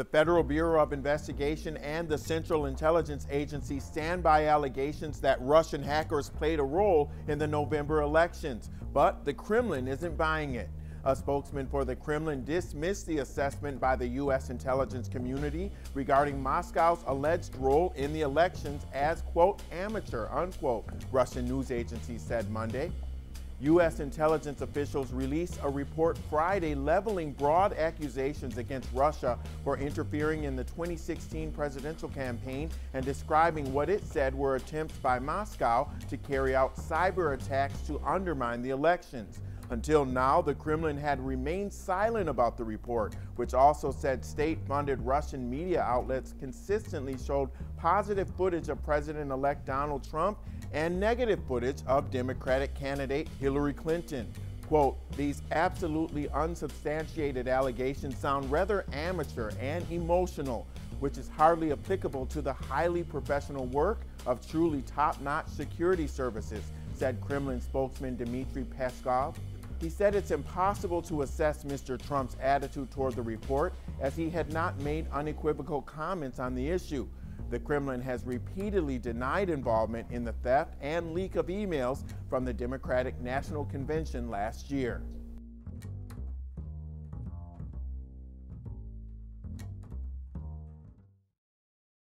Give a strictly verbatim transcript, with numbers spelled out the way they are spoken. The Federal Bureau of Investigation and the Central Intelligence Agency stand by allegations that Russian hackers played a role in the November elections, but the Kremlin isn't buying it. A spokesman for the Kremlin dismissed the assessment by the U S intelligence community regarding Moscow's alleged role in the elections as, quote, amateur, unquote, Russian news agencies said Monday. U S intelligence officials released a report Friday leveling broad accusations against Russia for interfering in the twenty sixteen presidential campaign and describing what it said were attempts by Moscow to carry out cyber attacks to undermine the elections. Until now, the Kremlin had remained silent about the report, which also said state-funded Russian media outlets consistently showed positive footage of President-elect Donald Trump and negative footage of Democratic candidate Hillary Clinton. Quote, "These absolutely unsubstantiated allegations sound rather amateur and emotional, which is hardly applicable to the highly professional work of truly top-notch security services," said Kremlin spokesman Dmitry Peskov. He said it's impossible to assess Mister Trump's attitude toward the report, as he had not made unequivocal comments on the issue. The Kremlin has repeatedly denied involvement in the theft and leak of emails from the Democratic National Convention last year.